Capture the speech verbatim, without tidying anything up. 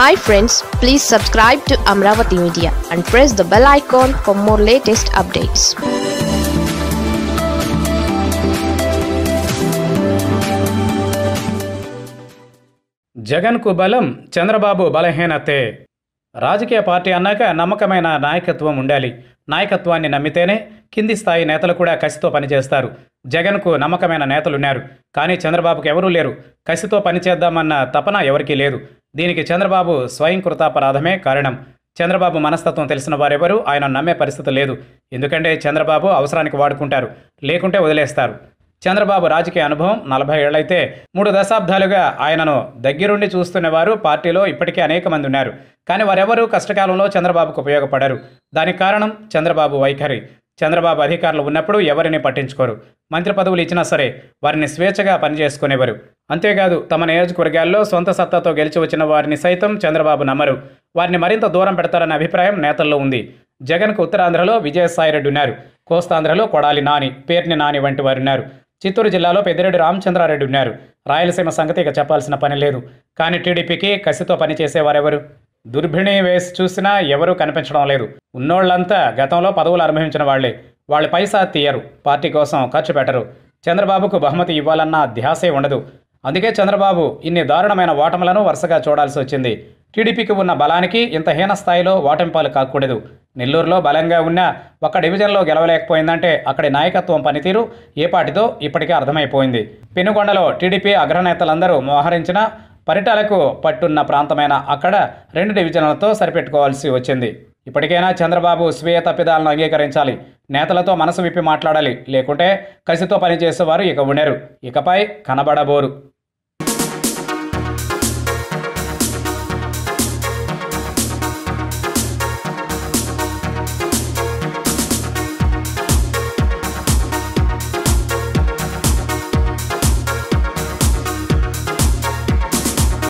Hi friends, please subscribe to Amravati Media and press the bell icon for more latest updates. Jagan కు బలం, చంద్రబాబు బలహీనతే. రాజకీయ party అన్నాక నమ్మకమైన నాయకత్వం ఉండాలి. నాయకత్వాన్ని నమ్మితేనే కింది స్థాయి నేతలు కూడా కసితో పనిచేస్తారు. జగన్ కు నమ్మకమైన నేతలున్నారు, కానీ చంద్రబాబుకు ఎవరూ లేరు. కసితో పనిచేద్దామన్న తపన ఎవరికీ లేదు. దీనికి చంద్రబాబు స్వయంకృతాపరాధమే కారణం. చంద్రబాబు మనస్తత్వం తెలిసిన వారెవరూ ఆయన నమ్మే పరిస్థితి లేదు. ఎందుకంటే చంద్రబాబు అవసరానికి వాడుకుంటారు, లేకుంటే వదిలేస్తారు. చంద్రబాబు రాజకీయ అనుభవం నలభై ఏళ్లైతే మూడు దశాబ్దాలుగా ఆయనను దగ్గరుండి చూస్తున్నవారు పార్టీలో ఇప్పటికే అనేక మంది ఉన్నారు. కానీ వారెవరూ కష్టకాలంలో చంద్రబాబుకు ఉపయోగపడరు. దానికి కారణం చంద్రబాబు వైఖరి. చంద్రబాబు అధికారులు ఉన్నప్పుడు ఎవరిని పట్టించుకోరు. మంత్రి పదవులు ఇచ్చినా సరే వారిని స్వేచ్ఛగా పనిచేసుకునేవారు. అంతేకాదు, తమ నియోజకవర్గాల్లో సొంత సత్తాతో గెలిచి వచ్చిన వారిని సైతం చంద్రబాబు నమ్మరు. వారిని మరింత దూరం పెడతారనే అభిప్రాయం నేతల్లో ఉంది. జగన్కు ఉత్తరాంధ్రలో విజయసాయిరెడ్డి ఉన్నారు. కోస్తాంధ్రలో కొడాలి నాని, పేర్ని నాని వంటి వారున్నారు. చిత్తూరు జిల్లాలో పెద్దిరెడ్డి రామచంద్రారెడ్డి ఉన్నారు. రాయలసీమ సంగతి ఇక చెప్పాల్సిన పని లేదు. కానీ టీడీపీకి కసితో పనిచేసేవారెవరు? దుర్భిణి వేసి చూసినా ఎవరూ కనిపించడం లేదు. ఉన్నోళ్లంతా గతంలో పదవులు అనుభవించిన వాళ్లే. వాళ్ళు పైసా తీయరు, పార్టీ కోసం ఖర్చు పెట్టరు. చంద్రబాబుకు బహుమతి ఇవ్వాలన్న ధ్యాసే ఉండదు. అందుకే చంద్రబాబు ఇన్ని దారుణమైన ఓటములను వరుసగా చూడాల్సి వచ్చింది. టీడీపీకి ఉన్న బలానికి ఇంత హీన స్థాయిలో ఓటమిపాలు కాకూడదు. నెల్లూరులో బలంగా ఉన్న ఒక డివిజన్లో గెలవలేకపోయిందంటే అక్కడి నాయకత్వం పనితీరు ఏపాటిదో ఇప్పటికే అర్థమైపోయింది. పెనుగొండలో టీడీపీ అగ్రనేతలందరూ మోహరించిన పరిటాలకు పట్టున్న ప్రాంతమైన అక్కడ రెండు డివిజన్లతో సరిపెట్టుకోవాల్సి వచ్చింది. ఇప్పటికైనా చంద్రబాబు స్వీయ తప్పిదాలను అంగీకరించాలి. నేతలతో మనసు విప్పి మాట్లాడాలి. లేకుంటే కసితో పనిచేసేవారు ఇక ఉండరు, ఇకపై కనబడబోరు.